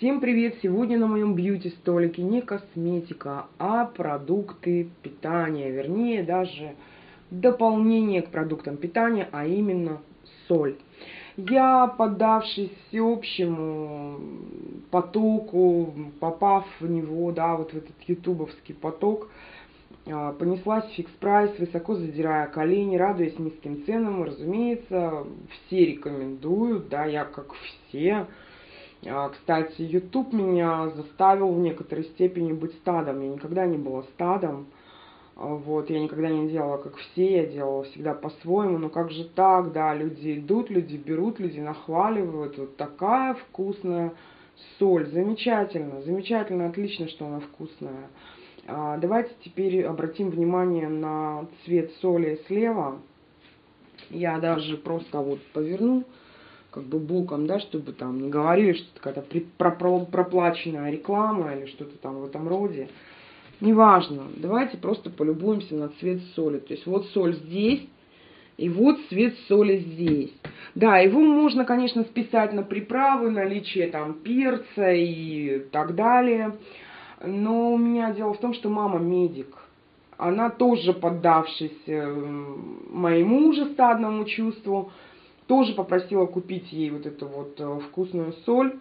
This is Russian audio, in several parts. Всем привет! Сегодня на моем бьюти-столике не косметика, а продукты питания, вернее даже дополнение к продуктам питания, а именно соль. Я, поддавшись всеобщему потоку, попав в него, да, вот в этот ютубовский поток, понеслась в FIXPRICE, высоко задирая колени, радуясь низким ценам, разумеется, все рекомендуют, да, я как все. Кстати, YouTube меня заставил в некоторой степени быть стадом. Я никогда не была стадом. Вот, я никогда не делала, как все, я делала всегда по-своему. Но как же так, да, люди идут, люди берут, люди нахваливают. Вот такая вкусная соль. Замечательно, замечательно, отлично, что она вкусная. Давайте теперь обратим внимание на цвет соли слева. Я даже просто вот поверну. Как бы боком, да, чтобы там не говорили, что какая-то проплаченная реклама или что-то там в этом роде. Неважно. Давайте просто полюбуемся на цвет соли. То есть вот соль здесь, и вот цвет соли здесь. Да, его можно, конечно, списать на приправы, наличие там перца и так далее. Но у меня дело в том, что мама медик. Она тоже, поддавшись моему уже стадному чувству, тоже попросила купить ей вот эту вот вкусную соль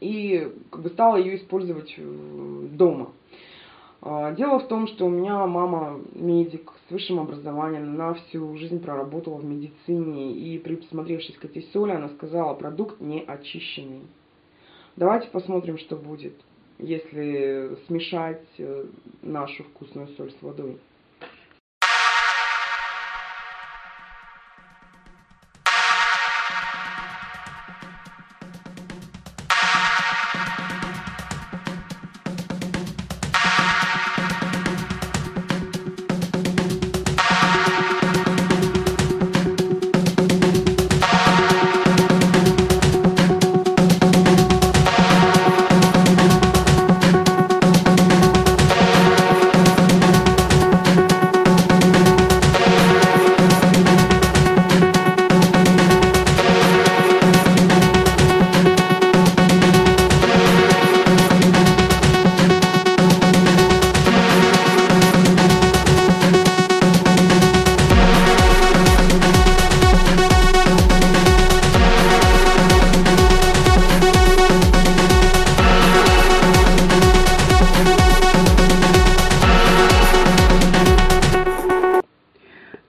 и как бы стала ее использовать дома. Дело в том, что у меня мама медик с высшим образованием, она всю жизнь проработала в медицине, и присмотревшись к этой соли, она сказала: продукт не очищенный. Давайте посмотрим, что будет, если смешать нашу вкусную соль с водой.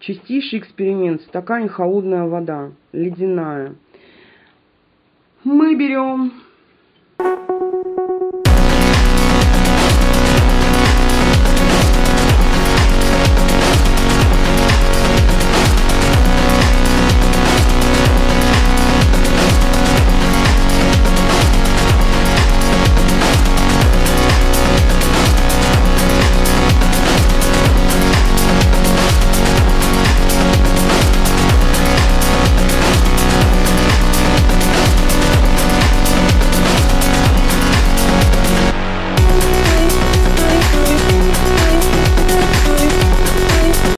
Чистейший эксперимент. В стакане холодная вода, ледяная. Мы берем